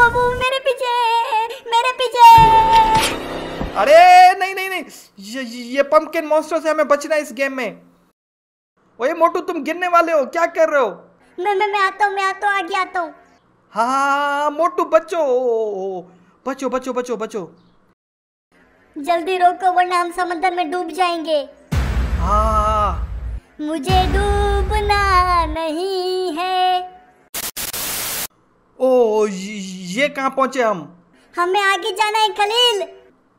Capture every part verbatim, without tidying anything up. देखो वो मेरे पीछे मेरे पीछे। अरे नहीं नहीं नहीं, ये ये पंपकिन मॉन्स्टर से हमें बचना है इस गेम में। ओए मोटू तुम गिरने वाले हो, क्या कर रहे हो? मैं मैं मैं आता हूँ मैं आता हूँ आगे आता हूँ। हाँ मोटू बचो बचो बचो बचो बचो, जल्दी रोको वरना हम समंदर में डूब जाएंगे। हाँ मुझे डूबना नहीं है। ओ ये कहाँ पहुँचे हम? हमें आगे जाना है खलील।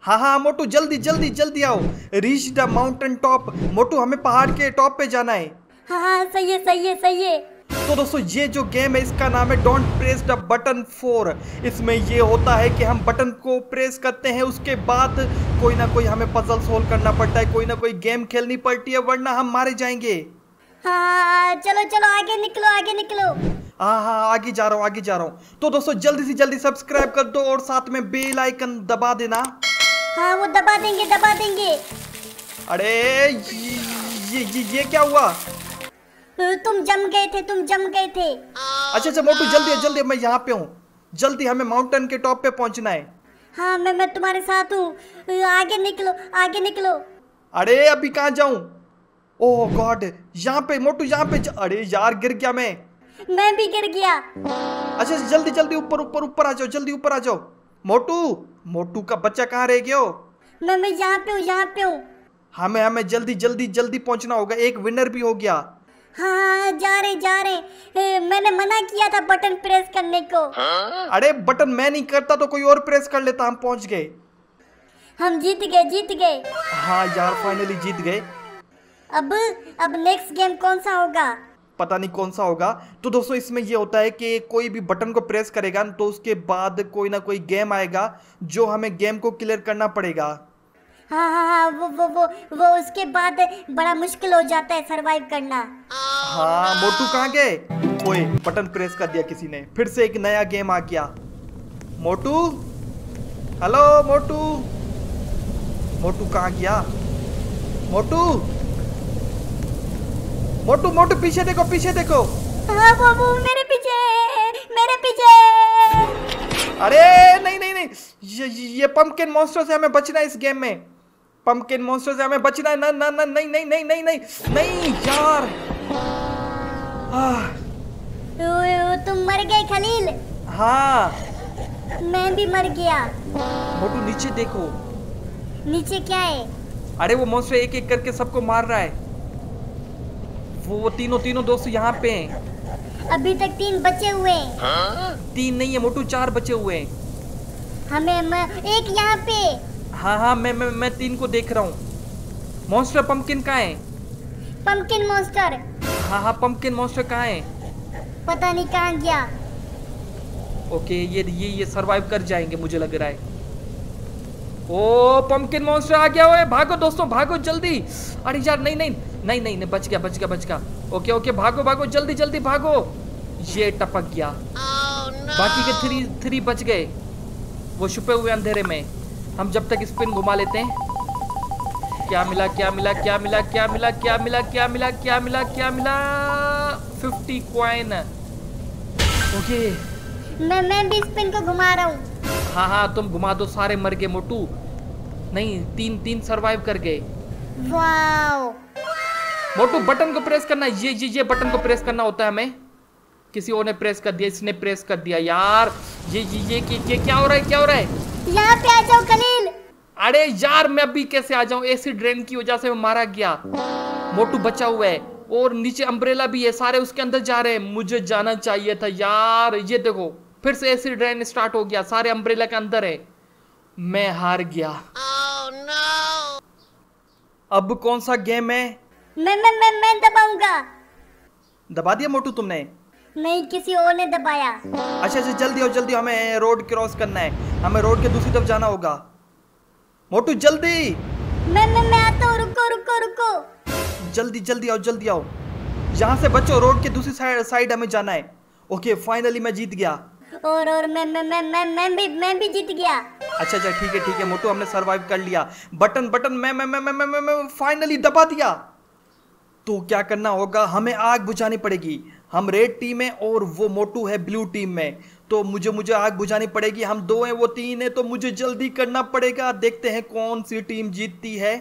हाँ हाँ मोटू जल्दी जल्दी जल्दी आओ, reach the mountain top. Motu हमें पहाड़ के टॉप पे जाना है। हाँ हाँ सही है सही है सही है। तो दोस्तों ये जो गेम है इसका नाम है don't press the button four. इसमें ये होता है कि हम बटन को प्रेस करते हैं, उसके बाद कोई ना कोई हमें पजल सोल्व करना पड़ता है, कोई ना कोई गेम खेलनी पड़ती है वरना हम मारे जाएंगे। हाँ चलो चलो आगे निकलो आगे निकलो। हाँ हाँ आगे जा रहा हूँ आगे जा रहा हूँ। तो दोस्तों जल्दी से जल्दी सब्सक्राइब कर दो और साथ में बेल आइकन दबा देना। हाँ वो दबा देंगे दबा देंगे। अरे ये ये, ये क्या हुआ? तुम जम गए थे तुम जम गए थे। अच्छा अच्छा मोटू जल्दी जल्दी, मैं यहाँ पे हूँ, जल्दी हमें माउंटेन के टॉप पे पहुँचना है। हाँ मैं मैं तुम्हारे साथ हूँ, आगे निकलो आगे निकलो। अरे अभी कहाँ जाऊँ? ओह गॉड यहाँ पे मोटू यहाँ पे। अरे यार गिर गया मैं मैं भी गिर गया। अच्छा जल्दी जल्दी ऊपर ऊपर ऊपर आ जाओ, जल्दी ऊपर आ जाओ। मोटू मोटू का बच्चा कहाँ रह गया हो? मैं मैं यहाँ पे हूँ यहाँ पे हूँ। हमें हमें जल्दी जल्दी जल्दी पहुँचना होगा, एक विनर भी हो गया। हाँ जा रहे जा रहे, मैंने मना किया था बटन प्रेस करने को। हाँ? अरे बटन मैं नहीं करता तो कोई और प्रेस कर लेता। हम पहुँच गए, हम जीत गए जीत गए। हाँ यार फाइनली जीत गए। अब अब नेक्स्ट गेम कौन सा होगा? पता नहीं कौन सा होगा। तो दोस्तों इसमें यह होता है कि कोई भी बटन को प्रेस करेगा तो उसके बाद कोई ना कोई गेम आएगा जो हमें गेम को क्लियर करना पड़ेगा। हाँ हाँ हाँ वो वो वो वो उसके बाद बड़ा मुश्किल हो जाता है सरवाइव करना। हाँ मोटू कहाँ गए? ओए बटन प्रेस कर दिया किसी ने, फिर से एक नया गेम आ गया। मोटू हेलो मोटू, मोटू कहाँ गया? मोटू मोटू मोटू पीछे देखो पीछे देखो। हाँ वो वो मेरे पीछे मेरे पीछे। अरे नहीं नहीं नहीं, ये ये पंपकिन मॉन्स्टर से हमें बचना है इस गेम में। पंपकिन मॉन्स्टर से हमें बचना है। ना ना ना नहीं नहीं नहीं नहीं नहीं नहीं यार। आह तुम मर गए खलील। हाँ मैं भी मर गया। मोटू नीचे देखो। नीचे क्या है? अरे वो मॉन्स्टर एक एक करके सबको मार रहा है। वो वो तीनों तीनों दोस्त यहाँ पे हैं। अभी तक तीन बचे हुए हैं। हाँ? तीन नहीं है मोटू, चार बचे हुए हैं। हमें मैं, एक यहाँ पे। हाँ हाँ मैं मैं मैं तीन को देख रहा हूँ। मॉन्स्टर पंपकिन कहाँ है? Pumpkin monster. हाँ हाँ पंपकिन मॉन्स्टर कहाँ है? पता नहीं कहाँ गया। ओके ये ये ये सरवाइव कर जाएंगे मुझे लग रहा है। ओ पंपकिन मॉन्स्टर आ गया है, भागो दोस्तों भागो जल्दी। अरे यार नहीं नहीं नहीं नहीं नहीं बच गया बच गया बच गया। ओके ओके भागो भागो जल्दी जल्दी भागो। ये टपक गया। oh, no. बाकी के थ्री थ्री बच गए, वो छुपे हुए अंधेरे में। हम जब तक स्पिन घुमा लेते हैं। क्या मिला क्या मिला क्या मिला क्या मिला क्या मिला क्या मिला क्या मिला क्या मिला? Fifty coin. ओके मैं मैं भी स्पिन को घुमा रहा हूँ। हाँ हाँ तुम घुमा दो। सारे मर गए मोटू? नहीं तीन तीन सरवाइव कर गए। वाओ मोटू बटन को प्रेस करना, ये ये ये बटन को प्रेस करना होता है हमें। किसी और ने प्रेस कर दिया, इसने प्रेस कर दिया यार। ये ये ये, ये, ये क्या हो रहा है क्या हो रहा है? यहाँ पे आ जाओ खलील। अरे यार मैं अभी कैसे आ जाऊँ? एसिड ड्रेन की वजह से मैं मारा गया। मोटू बचा हुआ है और नीचे अम्ब्रेला भी है, सारे उसके अंदर जा रहे हैं। मुझे जाना चाहिए था यार। ये देखो फिर से एसिड रेन स्टार्ट हो गया, सारे अम्ब्रेला के अंदर है। मैं हार गया। oh, no. अब कौन सा गेम है? मैं मैं मैं मैं दबाऊंगा। दबा दिया मोटू तुमने? नहीं किसी और ने दबाया। अच्छा अच्छा जल्दी हो जल्दी, हमें रोड क्रॉस करना है, हमें रोड के दूसरी तरफ जाना होगा। मोटू जल्दी। मैं मैं मैं आता हूँ, रुको रुको रुको। जल्दी जल्दी आओ जल्दी आओ, यहाँ से बचो, रोड के दूसरी साइड साइड हमें जाना है। ओके फाइनली मैं जीत गया। और और मैं मैं मैं मैं मैं भी मैं भी जीत गया। अच्छा अच्छा ठीक है ठीक है मोटू हमने सरवाइव कर लिया। बटन बटन मैं मैं मैं मैं मैं मैं फाइनली दबा दिया। तो क्या करना होगा? हमें आग बुझानी पड़ेगी। हम रेड टीम है और वो मोटू है ब्लू टीम में। तो मुझे मुझे आग बुझानी पड़ेगी। हम दो हैं वो तीन है, तो मुझे जल्दी करना पड़ेगा। देखते हैं कौन सी टीम जीतती है।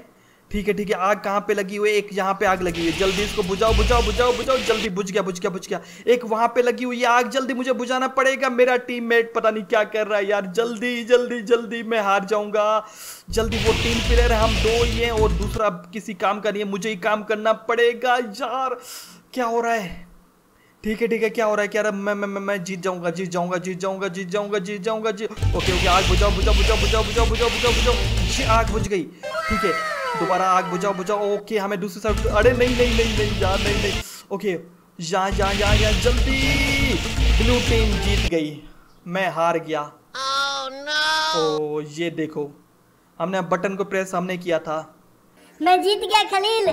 ठीक है ठीक है, आग कहाँ पे लगी हुई है? एक यहाँ पे आग लगी हुई है, जल्दी इसको बुझाओ बुझाओ बुझाओ बुझाओ। जल्दी बुझ गया बुझ गया बुझ गया। एक वहाँ पे लगी हुई है आग, जल्दी मुझे बुझाना पड़ेगा। मेरा टीममेट पता नहीं क्या कर रहा है यार, जल्दी जल्दी जल्दी, मैं हार जाऊंगा। जल्दी, वो टीम प्लेयर है, हम दो ही हैं और दूसरा किसी काम का नहीं है, मुझे ही काम करना पड़ेगा। यार क्या हो रहा है? ठीक है ठीक है, क्या हो रहा है क्या रहा है? मैं मैं मैं मैं जीत जाऊंगा जीत जाऊंगा जीत जाऊंगा जीत जाऊंगा जीत जाऊंगा जी। ओके ओके, आग बुझाओ बुझाओ बुझाओ बुझाओ बुझाओ बुझाओ बुझाओ बुझाओ। आग बुझ गई, ठीक है, दोबारा आग बुझाओ बुझाओ। ओके, हमें दूसरी साइड। अरे नहीं नहीं नहीं नहीं यार, नहीं नहीं। ओके, यहाँ यहाँ यहाँ यहाँ, जल्दी। ब्लू टीम जीत गई, मैं हार गया। ओ ये देखो, हमने बटन को प्रेस हमने किया था। मैं जीत गया खलील।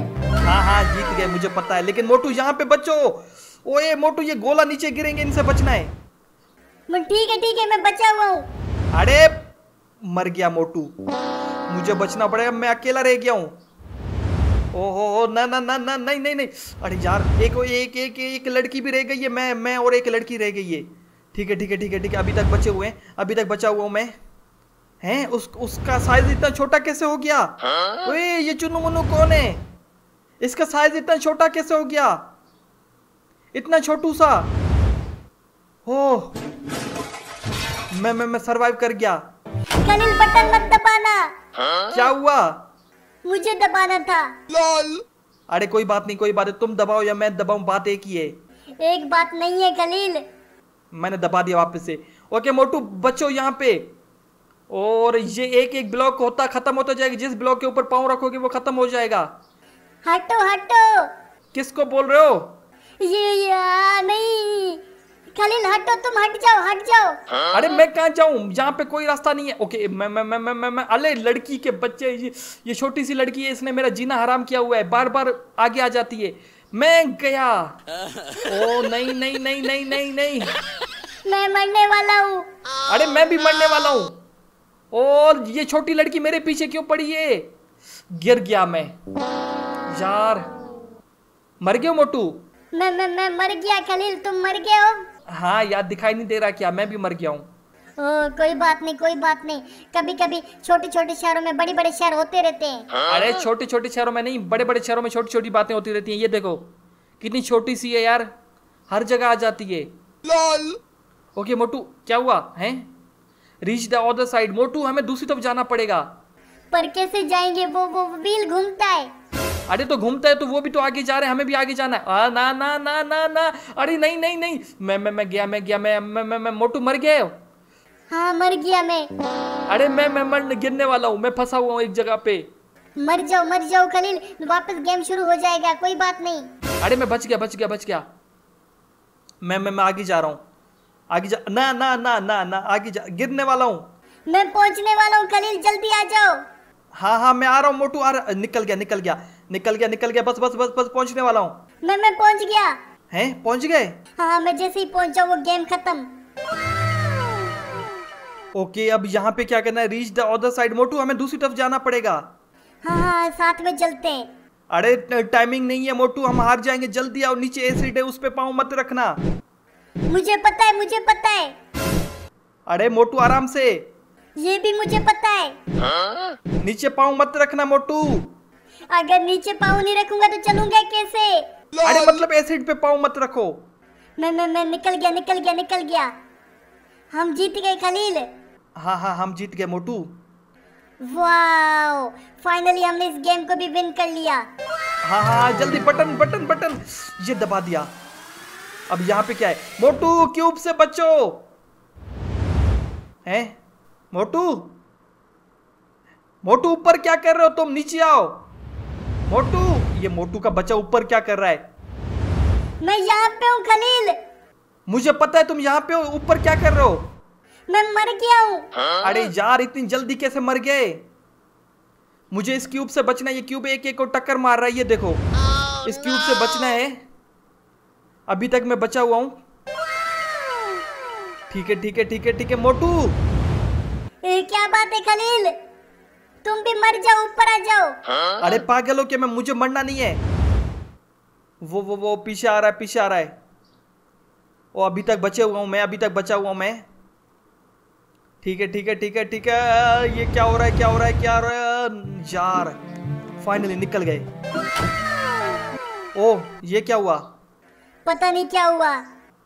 हाँ हाँ जीत गए, मुझे पता है। लेकिन मोटू यहाँ पे बचो। ओए मोटू, ये गोला नीचे गिरेंगे, इनसे बचना है। मैं ठीक है ठीक है, मैं बचा हुआ हूँ। अरे मर गया मोटू, मुझे बचना पड़ेगा, मैं अकेला रह गया हूँ। ओहो ना ना ना ना, नहीं नहीं नहीं। अरे यार, एक एक एक एक लड़की भी रह गई है, मैं मैं और एक लड़की रह गई है। ठीक है ठीक है ठीक है ठीक है, अभी तक बचे हुए हैं, अभी तक बचा हुआ हूँ मैं। हैं उस उसका साइज इतना छोटा कैसे हो गया? ओए ये चुन्नू मुन्नू कौन है? इसका साइज इतना छोटा कैसे हो गया? इतना छोटू सा हो। मैं मैं मैं सरवाइव कर गया। खलील बटन मत दबाना। क्या हुआ? मुझे दबाना था। लॉल। अरे कोई बात नहीं कोई बात नहीं, तुम दबाओ या मैं दबाऊं, बात एक ही है। एक बात नहीं है खलील, मैंने दबा दिया वापस से। ओके मोटू बचो यहाँ पे। और ये एक एक ब्लॉक होता खत्म होता जाएगा, जिस ब्लॉक के ऊपर पाँव रखोगे वो खत्म हो जाएगा। हटो हटो। किसको बोल रहे हो? ये यार नहीं खलील, हटो तुम, हट जाओ हट जाओ। अरे मैं कहाँ जाऊँ, यहाँ पे कोई रास्ता नहीं है। ओके मैं मैं मैं मैं मैं अरे लड़की के बच्चे, ये ये छोटी सी लड़की है, इसने मेरा जीना हराम किया हुआ है, बार बार आगे आ जाती है। मैं गया। ओ नहीं नहीं नहीं नहीं नहीं नहीं, मैं मरने वाला हूँ। अरे मैं भी मरने वाला हूँ। और ये छोटी लड़की मेरे पीछे क्यों पड़ी है? गिर गया मैं यार। मर गया मोटू? मैं मैं मैं मर गया खलील, तुम मर गए हो? हाँ यार, दिखाई नहीं दे रहा क्या? मैं भी मर गया हूँ। कोई बात नहीं कोई बात नहीं, कभी कभी छोटे छोटे शहरों में बड़े बड़े शहर होते रहते हैं। अरे छोटे छोटे शहरों में नहीं, बड़े बड़े शहरों में छोटी छोटी बातें होती रहती हैं। ये देखो कितनी छोटी सी है यार, हर जगह आ जाती है। लॉल। ओके मोटू क्या हुआ है? Reach the other side. Motu हमें दूसरी तरफ जाना पड़ेगा। पर कैसे जाएंगे? वो वो व्हील घूमता है। अरे तो घूमता है तो वो भी तो आगे जा रहे हैं, हमें भी आगे जाना है। आ, ना ना ना ना ना, अरे नहीं नहीं नहीं। मैं मैं मैं गया मैं गया मैं मैं मैं, मैं मोटू मर गया हो? हाँ मर गया मैं। अरे मैं मैं मर गिरने वाला हूँ, मैं फंसा हुआ हूँ एक जगह पे। मर जाओ मर जाओ खलील, वापस गेम शुरू हो जाएगा, कोई बात नहीं। अरे मैं बच गया बच गया बच गया। मैं मैं मैं आगे जा रहा हूँ, आगे जा। ना ना ना ना ना, आगे जा, गिरने वाला हूँ। मैं पहुँचने वाला हूँ खलील, जल्दी आ जाओ। हाँ हाँ मैं आ रहा हूँ मोटू, आ रहा। निकल गया निकल गया निकल गया निकल गया, बस बस बस बस पहुंचने वाला हूँ। मैं मैं पहुंच गया। हैं पहुंच गए? हाँ मैं जैसे ही पहुंचा वो गेम खत्म। ओके अब यहाँ पे क्या करना है? Reach the other side. Motu हमें दूसरी तरफ जाना पड़ेगा। हाँ हाँ साथ में चलते हैं। अरे टाइमिंग नहीं है मोटू, हम हार जाएंगे, जल्दी आओ। नीचे एसिड है, उस पे पाँव मत रखना। मुझे पता है मुझे पता है। अरे मोटू आराम से। ये भी मुझे पता है। नीचे पाँव मत रखना मोटू। अगर नीचे पाँव नहीं रखूंगा तो चलूंगा कैसे? अरे मतलब एसिड पे पाँव मत रखो। मैं मैं मैं निकल गया निकल गया निकल गया। हम जीत गए खलील। हाँ हाँ हम जीत गए मोटू। वाओ, फाइनली हमने इस गेम को भी विन कर लिया। हाँ हाँ जल्दी, बटन बटन बटन, ये दबा दिया। अब यहाँ पे क्या है? मोटू क्यूब से बचो। हैं मोटू? मोटू ऊपर क्या कर रहे हो तुम? नीचे आओ मोटू। ये मोटू का बच्चा ऊपर क्या कर रहा है? मैं यहाँ पे हूँ खलील। मुझे पता है तुम यहाँ पे हो, ऊपर क्या कर रहे हो? मैं मर गया हूँ। अरे यार इतनी जल्दी कैसे मर गए? मुझे इस क्यूब से बचना है, ये क्यूब एक एक को टक्कर मार रहा है। ये देखो oh, इस क्यूब no. से बचना है। अभी तक मैं बचा हुआ हूँ। ठीक है ठीक है ठीक है ठीक है। मोटू ए, क्या बात है खलील, तुम भी मर जाओ, ऊपर आ जाओ। हाँ? अरे पागल हो क्या? मैं मुझे मरना नहीं है। वो वो वो पीछे आ रहा है पीछे आ रहा है। ओ अभी तक बचे हुआ हूँ मैं, अभी तक बचा हुआ हूँ मैं। ठीक है ठीक है ठीक है ठीक है। ये क्या हो रहा है क्या हो रहा है क्या हो रहा है यार। फाइनली निकल गए। ओह ये क्या हुआ, पता नहीं क्या हुआ।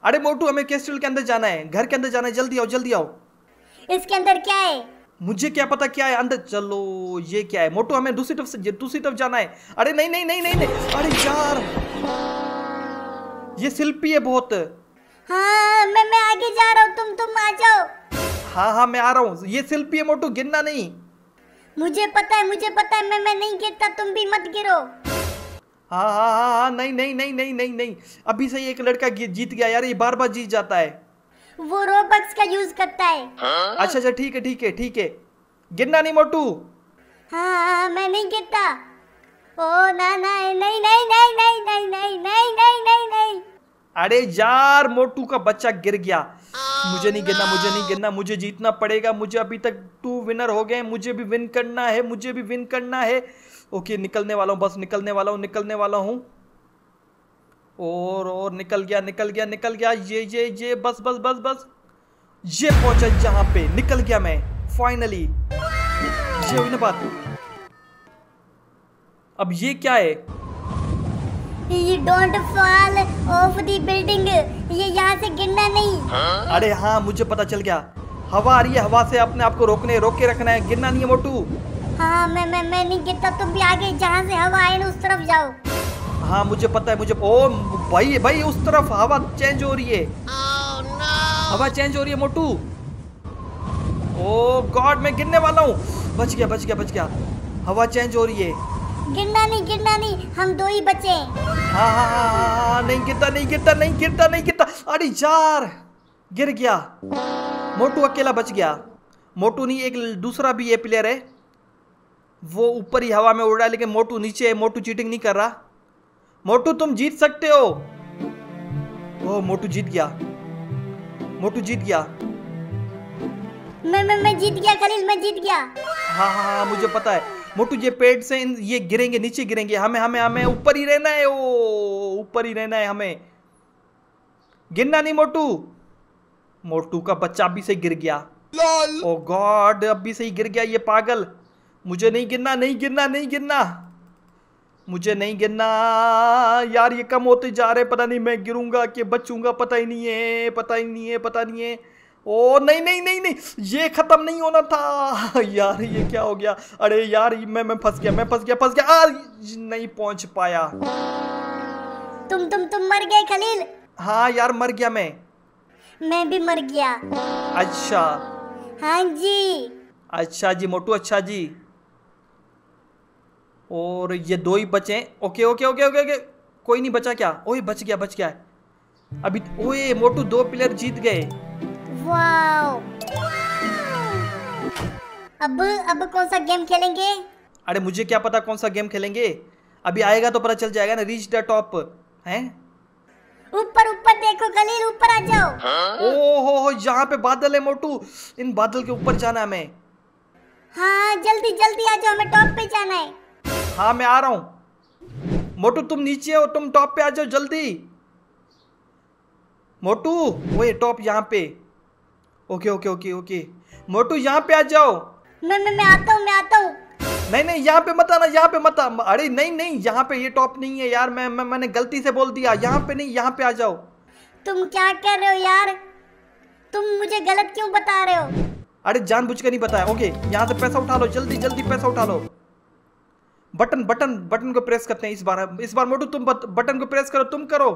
अरे मोटू हमें कैस्टल के अंदर जाना है, घर के अंदर जाना है, जल्दी आओ जल्दी आओ। इसके अंदर क्या है मुझे क्या पता क्या है अंदर। चलो ये क्या है मोटू, हमें दूसरी तरफ से दूसरी तरफ जाना है। अरे नहीं नहीं नहीं नहीं नहीं, अरे यार ये शिल्पी है बहुत। हाँ मैं मैं आगे जा रहा हूँ, तुम तुम आ जाओ। हाँ हाँ मैं आ रहा हूँ। ये शिल्पी है मोटू, गिरना नहीं। मुझे पता है मुझे पता है, मैं मैं नहीं गिरता, तुम भी मत गिरो। हाँ हाँ हाँ हाँ नहीं नहीं नहीं नहीं नहीं नहीं, अभी से एक लड़का जीत गया यार, ये बार बार जीत जाता है। वो रोबक्स का यूज करता है। अच्छा अच्छा ठीक है ठीक है ठीक है। गिरना नहीं मोटू। हाँ मैं नहीं गिरता। ओ ना ना नहीं नहीं नहीं नहीं नहीं नहीं नहीं नहीं नहीं। अरे यार मोटू का बच्चा गिर गया। मुझे नहीं गिरना मुझे नहीं गिरना, मुझे जीतना पड़ेगा। मुझे अभी तक टू विनर हो गए, मुझे भी विन करना है मुझे भी विन करना है। ओके निकलने वाला हूँ, बस निकलने वाला हूँ निकलने वाला हूँ। और और निकल गया निकल गया निकल गया। ये ये ये बस बस बस बस, ये पहुंचा जहाँ पे। निकल गया मैं फाइनली। ये हुई ना बात। अब ये क्या है? You don't fall off the building. ये यहाँ से गिरना नहीं। अरे हाँ मुझे पता चल गया, हवा आ रही है, हवा से अपने आप को रोकने रोक के रखना है, गिरना नहीं है मोटू। हाँ मैं मैं मैं नहीं गिरता, तुम भी आगे जहाँ से हवा आए ना उस तरफ जाओ। हाँ मुझे पता है मुझे। ओ भाई भाई उस तरफ हवा चेंज हो रही है। oh, no. हवा चेंज हो रही है मोटू। ओ गॉड मैं गिरने वाला हूँ। बच गया बच गया बच गया। हवा चेंज हो रही है। गिरना नहीं गिरना नहीं, हम दो ही बचे। हाँ हाँ हाँ नहीं गिरता नहीं गिरता नहीं गिरता नहीं गिरता। अरे यार गिर गया मोटू, अकेला बच गया। मोटू नहीं एक दूसरा भी ये प्लेयर है, वो ऊपर ही हवा में उड़ रहा है लेकिन मोटू नीचे है। मोटू चीटिंग नहीं कर रहा। मोटू तुम जीत सकते हो। ओ मोटू जीत गया मोटू जीत गया। मैं मैं मैं जीत गया खलील, मैं जीत गया। हाँ हाँ हाँ मुझे पता है मोटू, ये पेड़ से ये गिरेंगे नीचे गिरेंगे। हमें हमें हमें ऊपर ही रहना है। ओ ऊपर ही रहना है हमें, गिरना नहीं मोटू। मोटू का बच्चा अभी से गिर गया। ओ गॉड अभी से ही गिर गया ये पागल। मुझे नहीं गिरना नहीं गिरना नहीं गिरना, मुझे नहीं गिरना यार। ये कम होते जा रहे, पता नहीं मैं गिरूंगा कि बचूंगा, पता ही नहीं है पता ही नहीं है पता नहीं है। ओ नहीं नहीं नहीं नहीं, ये खत्म नहीं होना था यार। ये क्या हो गया? अरे यार मैं मैं फंस गया मैं फंस गया फंस गया। आ, नहीं पहुंच पाया। तुम तुम तुम मर गए खलील। हाँ यार मर गया मैं मैं भी मर गया। अच्छा हाँ जी अच्छा जी मोटू अच्छा जी। और ये दो ही बचे। Okay okay okay okay okay कोई नहीं बचा क्या? ओए बच गया बच गया अभी। ओए मोटू दो प्लेयर जीत गए। वाओ अब अब कौन सा गेम खेलेंगे? अरे मुझे क्या पता कौन सा गेम खेलेंगे, अभी आएगा तो पता चल जाएगा ना। रीच द टॉप हैं, ऊपर ऊपर देखो खलील, ऊपर आ जाओ। ओ हो यहाँ पे बादल है मोटू, इन बादल के ऊपर जाना हमें। हाँ जल्दी जल्दी आ जाओ, हमें टॉप पे जाना है। हाँ मैं आ रहा हूँ मोटू, तुम नीचे हो तुम टॉप पे आ जाओ जल्दी। मोटू वो ये टॉप यहाँ पे। Okay okay okay okay Motu यहाँ पे आ जाओ। मैं मैं मैं आता हूँ मैं आता हूँ। नहीं नहीं यहाँ पे मत आना यहाँ पे मत। अरे नहीं नहीं यहाँ पे ये टॉप नहीं है यार, मैं, मैं मैंने गलती से बोल दिया। यहाँ पे नहीं यहाँ पे आ जाओ। तुम क्या कर रहे हो यार, तुम मुझे गलत क्यों बता रहे हो? अरे जानबूझ के नहीं बताया। ओके यहाँ से पैसा उठा लो, जल्दी जल्दी पैसा उठा लो। बटन बटन बटन को प्रेस करते हैं इस बार इस बार मोटू तुम बट, बटन को प्रेस करो, तुम करो।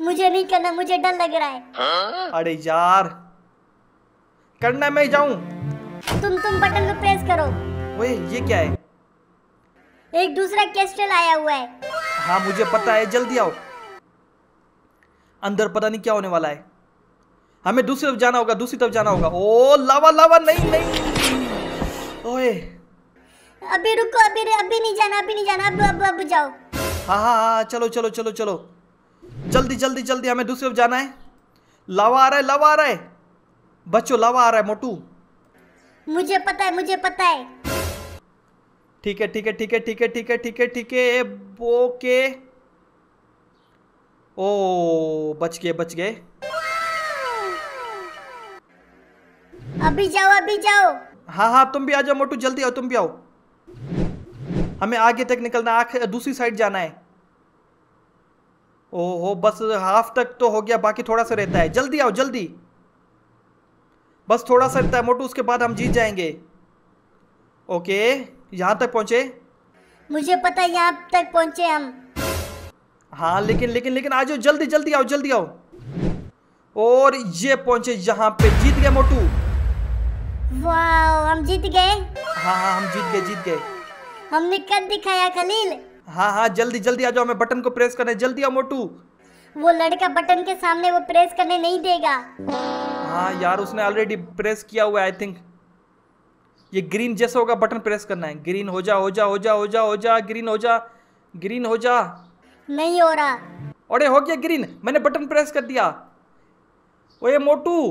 मुझे नहीं करना, मुझे डर लग रहा है। हाँ? अरे यार करना मैं जाऊं। तुम तुम बटन को प्रेस करो। ओए ये क्या है? एक दूसरा कैस्टल आया हुआ है। हाँ मुझे पता है, जल्दी आओ अंदर, पता नहीं क्या होने वाला है। हमें दूसरी तरफ जाना होगा दूसरी तरफ जाना होगा। ओ लावा लावा नहीं नहीं। ओए अभी रुको, अभी अभी नहीं जाना अभी नहीं जाना, अब अब अब जाओ। हाँ हाँ हाँ चलो चलो चलो चलो जल्दी जल्दी जल्दी, हमें दूसरी तरफ जाना है। लावा आ रहा है लावा आ रहा है बच्चों, लावा आ रहा है मोटू। मुझे पता है मुझे पता है। ठीक है ठीक है ठीक है ठीक है ठीक है ठीक है ठीक है ओके। ओ बच गए बच गए। अभी जाओ अभी जाओ। हाँ हाँ तुम भी आ जाओ मोटू, जल्दी आओ, तुम भी आओ, हमें आगे तक निकलना, आखिर दूसरी साइड जाना है। ओहो बस हाफ तक तो हो गया, बाकी थोड़ा सा रहता है, जल्दी आओ जल्दी, बस थोड़ा सा रहता है मोटू, उसके बाद हम जीत जाएंगे। ओके यहाँ तक पहुंचे, मुझे पता है यहाँ तक पहुंचे हम। हाँ लेकिन लेकिन लेकिन आ जाओ जल्दी जल्दी आओ जल्दी आओ। और ये पहुंचे यहाँ पे, जीत गए मोटू। वाह हम जीत गए। हाँ हाँ हम जीत गए जीत गए, हमने कर दिखाया खलील। हाँ हाँ जल्दी जल्दी आ जाओ, हमें बटन को प्रेस करना है, जल्दी आओ मोटू। वो लड़का बटन के सामने वो प्रेस करने नहीं देगा। हाँ यार उसने ऑलरेडी प्रेस किया हुआ है आई थिंक। ये ग्रीन जैसा होगा बटन प्रेस करना है, ग्रीन हो जा हो जा हो जा हो जा हो जा, ग्रीन हो जा ग्रीन हो जा। नहीं हो रहा। अरे हो गया ग्रीन, मैंने बटन प्रेस कर दिया। ओए मोटू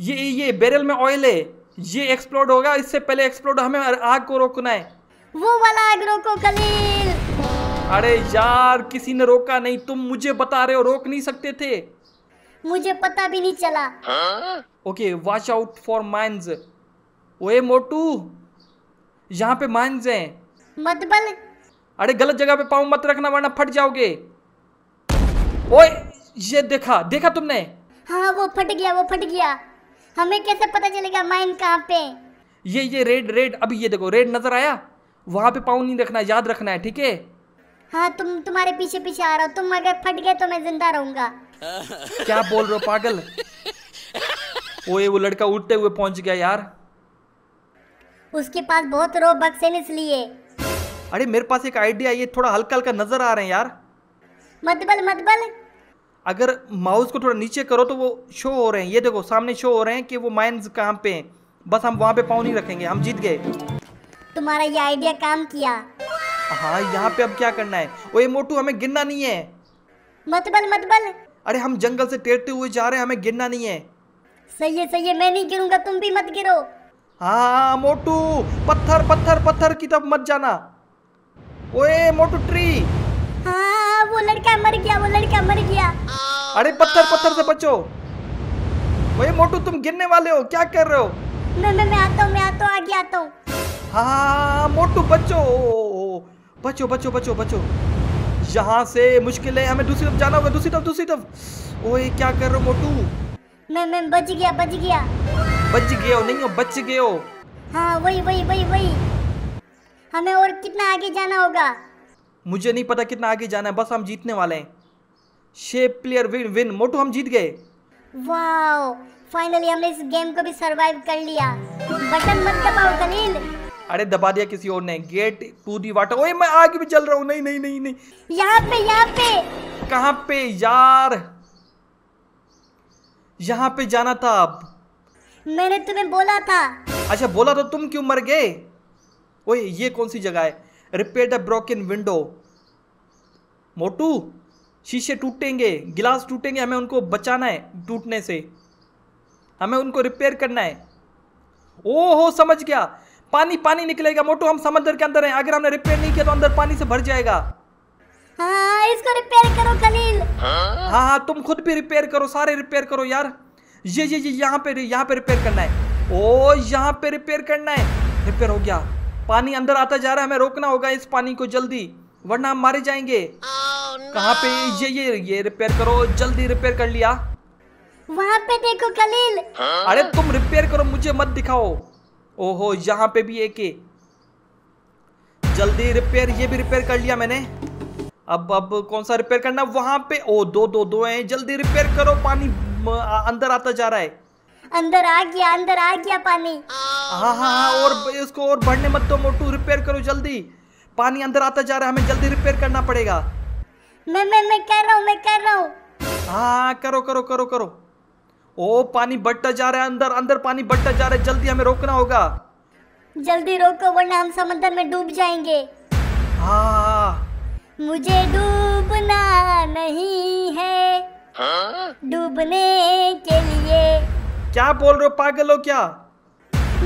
ये ये बैरल में ऑयल है, ये एक्सप्लोड होगा, इससे पहले एक्सप्लोड हमें आग को रोकना है। वो वाला आग रोको खलील। अरे यार किसी ने रोका नहीं, तुम मुझे बता रहे हो रोक नहीं सकते थे? मुझे पता भी नहीं चला। Okay watch out for mines. ओए मोटू यहाँ पे माइंस हैं। मत बल, अरे गलत जगह पे पाँव मत रखना वरना फट जाओगे। ओए ये देखा देखा तुमने? हाँ वो फट गया वो फट गया, हमें कैसे पता चलेगा माइन कहाँ पे? ये ये रेड रेड, अभी ये देखो रेड नजर आया, वहाँ पे पाँव नहीं रखना, याद रखना है ठीक है? हाँ तुम तुम्हारे पीछे पीछे आ रहा हो, तुम अगर फट गए तो मैं जिंदा रहूंगा। क्या बोल रहे हो पागल। ओए वो लड़का उड़ते हुए पहुंच गया यार, उसके पास बहुत रोबक्स हैं इसलिए। अरे मेरे पास एक आइडिया, ये थोड़ा हल्का हल्का नजर आ रहे हैं यार। मत बल मत बल, अगर माउस को थोड़ा नीचे करो तो वो शो हो रहे हैं, ये देखो सामने शो हो रहे हैं कि वो माइंस कहाँ पे हैं, बस हम वहाँ पे पाँव नहीं रखेंगे, हम जीत गए। तुम्हारा ये आइडिया काम किया। हाँ यहाँ पे अब क्या करना है? ओए मोटू हमें गिरना नहीं है। मत बल मत बल, अरे हम जंगल से तैरते हुए जा रहे हैं, हमें गिरना नहीं है। सही है सही है, मैं नहीं गिरूंगा, तुम भी मत गिरो। हाँ मोटू पत्थर पत्थर पत्थर की तरफ मत जाना। ओए मोटू ट्री। हाँ वो लड़का मर गया वो लड़का मर गया। अरे पत्थर पत्थर से बचो। ओए मोटू तुम गिरने वाले हो, क्या कर रहे हो? मैं मैं मैं आता हूँ मैं आता हूँ आगे आता हूँ। हाँ मोटू बचो बचो बचो बचो बचो, यहाँ से मुश्किल है, हमें दूसरी तरफ जाना होगा, दूसरी तरफ दूसरी तरफ। ओए क्या कर रहे हो मोटू? मैं मैं बच गया बच गया। बच गए हो? नहीं हो बच गए हो। हाँ वही वही वही वही, हमें और कितना आगे जाना होगा? मुझे नहीं पता कितना आगे जाना है, बस हम जीतने वाले हैं। छह प्लेयर विन विन। मोटू हम जीत गए। वाओ फाइनली हमने इस गेम को भी सरवाइव कर लिया। बटन मत दबाओ खलील। अरे दबा दिया किसी और ने। Get to the water. ओए मैं आगे भी चल रहा हूँ। नहीं नहीं नहीं नहीं, यहाँ पे यहाँ पे। कहाँ पे यार? यहाँ पे जाना था अब। मैंने तुम्हें बोला था। अच्छा बोला तो तुम क्यों मर गए? ओए ये कौन सी जगह है? Repair the broken window. मोटू शीशे टूटेंगे, गिलास टूटेंगे, हमें उनको बचाना है टूटने से, हमें उनको रिपेयर करना है। ओहो समझ गया, पानी पानी निकलेगा मोटू, हम समंदर के अंदर हैं, अगर हमने रिपेयर नहीं किया तो अंदर पानी से भर जाएगा। हाँ इसको रिपेयर करो खलील। हाँ हाँ तुम खुद भी रिपेयर करो, सारे रिपेयर करो यार। ये ये ये यहाँ पे यहाँ पे रिपेयर करना है। ओ यहाँ पे रिपेयर करना है। रिपेयर हो गया, पानी अंदर आता जा रहा है, हमें रोकना होगा इस पानी को जल्दी वरना हम मारे जाएंगे। oh, no. कहाँ पे? ये ये ये रिपेयर करो जल्दी, रिपेयर कर लिया। वहाँ पे देखो खलील। huh? अरे तुम रिपेयर करो, मुझे मत दिखाओ। ओहो यहाँ पे भी एक है, जल्दी रिपेयर, ये भी रिपेयर कर लिया मैंने। अब अब कौन सा रिपेयर करना? वहाँ पे ओ दो दो दो हैं, जल्दी रिपेयर करो, पानी अंदर आता जा रहा है। अंदर आ गया अंदर आ गया पानी। हाँ हाँ और इसको और बढ़ने मत दो मोटू, रिपेयर करो जल्दी, पानी अंदर आता जा रहा है, हमें जल्दी रिपेयर करना पड़ेगा। मैं मैं मैं कर रहा हूँ मैं कर रहा हूँ। हाँ करो करो करो करो। ओ पानी बढ़ता जा रहा है, अंदर अंदर पानी बढ़ता जा रहा है, जल्दी हमें रोकना होगा। जल्दी रोको वरना हम समंदर में डूब जाएंगे। हाँ मुझे डूबना नहीं है, डूबने के लिए। क्या बोल रहे हो पागल हो क्या?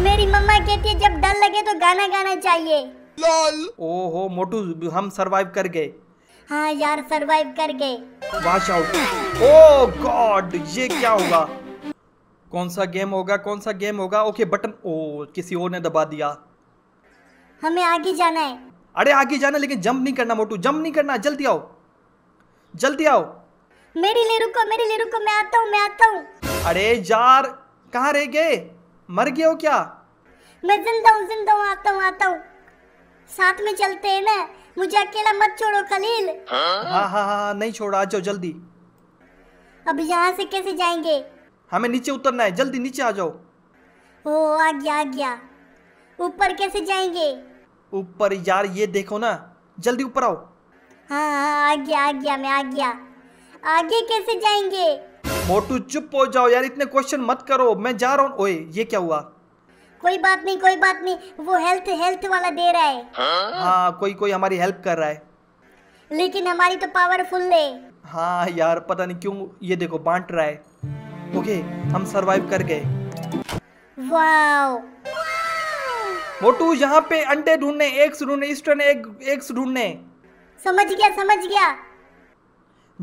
मेरी मम्मा कहती है जब डर लगे तो गाना गाना चाहिए। ओहो मोटू हम सरवाइव कर गए। हाँ यार सरवाइव कर गए। Wash out. ओह गॉड ये क्या होगा? कौन सा गेम होगा कौन सा गेम होगा ओके बटन ओ किसी और ने दबा दिया। हमें आगे जाना है। अरे आगे जाना लेकिन जंप नहीं करना मोटू, जंप नहीं करना। जल्दी आओ जल्दी आओ। मेरे लिए रुको मेरे लिए रुको, मैं आता हूँ मैं आता हूँ। अरे यार कहाँ रह गए, मर गए हो क्या? मैं जिंदा हूँ जिंदा हूँ, आता हूँ आता हूँ। साथ में चलते हैं ना, मुझे अकेला मत छोड़ो खलील। हाँ हाँ हाँ नहीं छोड़ा, आ जाओ जल्दी। अब यहाँ से कैसे जाएंगे? हमें नीचे उतरना है, जल्दी नीचे आ जाओ। ओ आ गया आ गया। ऊपर कैसे जाएंगे? ऊपर यार ये देखो ना, जल्दी ऊपर आओ। हाँ हाँ आ गया आ गया मैं आ गया। आगे कैसे जाएंगे? मोटू चुप हो जाओ यार, इतने क्वेश्चन मत करो, मैं जा रहा हूँ। ओए ये क्या हुआ? कोई बात नहीं कोई बात नहीं, वो हेल्थ हेल्थ वाला दे रहा है। हाँ कोई कोई हमारी हेल्प कर रहा है, लेकिन हमारी तो पावरफुल है। हाँ यार पता नहीं क्यों, ये देखो बांट रहा है। ओके हम सरवाइव कर गए। वाओ मोटू यहाँ पे अंडे ढूंढने, एग्स ढूंढने, ईस्टर ने एग्स ढूंढने। समझ गया समझ गया।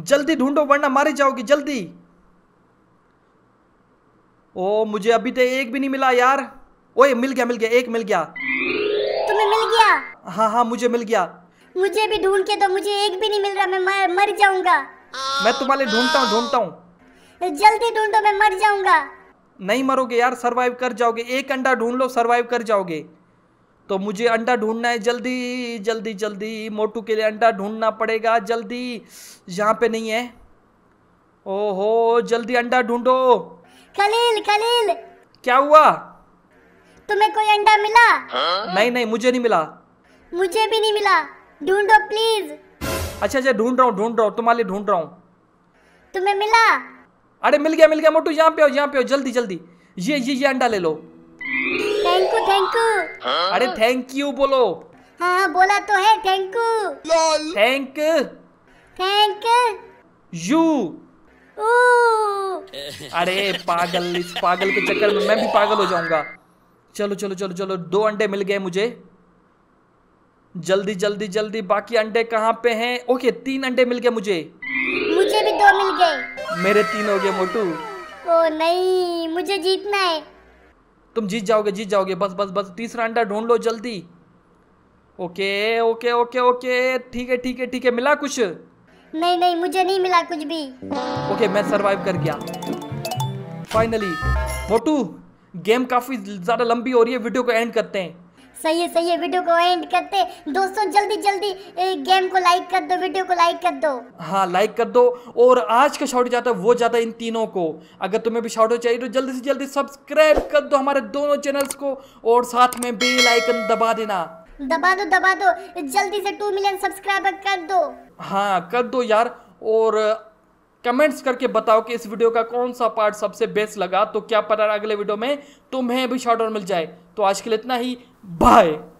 जल्दी ढूंढो वरना मारे जाओगे, जल्दी। ओ मुझे अभी तक एक भी नहीं मिला यार। ओए मिल गया मिल गया, एक मिल गया। तुम्हें मिल गया? हाँ हाँ मुझे मिल गया। मुझे भी ढूंढ के दो, मुझे एक भी नहीं मिल रहा, मैं मर, मर जाऊंगा। मैं तुम्हारे ढूंढता हूँ ढूंढता हूँ। जल्दी ढूंढो मैं मर जाऊंगा। नहीं मरोगे यार, सरवाइव कर जाओगे। एक अंडा ढूंढ लो सरवाइव कर जाओगे। तो मुझे अंडा ढूंढना है, जल्दी जल्दी जल्दी। मोटू के लिए अंडा ढूंढना पड़ेगा जल्दी। यहाँ पे नहीं है। ओहो जल्दी अंडा ढूंढो। खलील खलील क्या हुआ? तुम्हें कोई अंडा मिला? नहीं नहीं मुझे नहीं मिला। मुझे भी नहीं मिला, ढूंढो प्लीज। अच्छा अच्छा ढूंढ रहा हूँ ढूंढ रहा हूँ, तुम्हारे ढूंढ रहा हूँ। तुम्हें मिला? अरे मिल गया मिल गया। मोटू यहाँ पे हो यहाँ पे हो, जल्दी जल्दी। ये ये ये अंडा ले लो। Thank you thank you. अरे थैंक यू बोलो। हाँ बोला तो है, thank you. Thank thank you. अरे पागल, इस पागल के चक्कर में मैं भी पागल हो जाऊंगा। चलो चलो चलो चलो, दो अंडे मिल गए मुझे। जल्दी जल्दी जल्दी, बाकी अंडे कहाँ पे हैं? ओके तीन अंडे मिल गए मुझे। मुझे भी दो मिल गए। मेरे तीन हो गए मोटू। ओ नहीं मुझे जीतना है। तुम जीत जाओगे जीत जाओगे, बस बस बस। तीसरा अंडा ढूंढ लो जल्दी। ओके ओके ओके ओके ठीक है ठीक है ठीक है। मिला कुछ? नहीं नहीं मुझे नहीं मिला कुछ भी। ओके मैं सर्वाइव कर गया फाइनली। मोटू गेम काफी ज्यादा लंबी हो रही है, वीडियो को एंड करते हैं। सही है सही है, वीडियो को एंड करते हैं। दोस्तों जल्दी जल्दी गेम को लाइक कर दो, वीडियो को लाइक कर दो। हाँ लाइक कर दो। और आज का शॉर्ट जाता है वो जाता है इन तीनों को। अगर तुम्हें भी शॉर्ट चाहिए तो जल्दी से जल्दी सब्सक्राइब कर दो हमारे दोनों चैनल्स को, और साथ में बेल आइकन दबा देना। दबा दो दबा दो, जल्दी से टू मिलियन सब्सक्राइबर कर दो। हाँ कर दो यार। और कमेंट्स करके बताओ कि इस वीडियो का कौन सा पार्ट सबसे बेस्ट लगा। तो क्या पता अगले वीडियो में तुम्हें भी शॉर्ट और मिल जाए। तो आज के लिए इतना ही, बाय।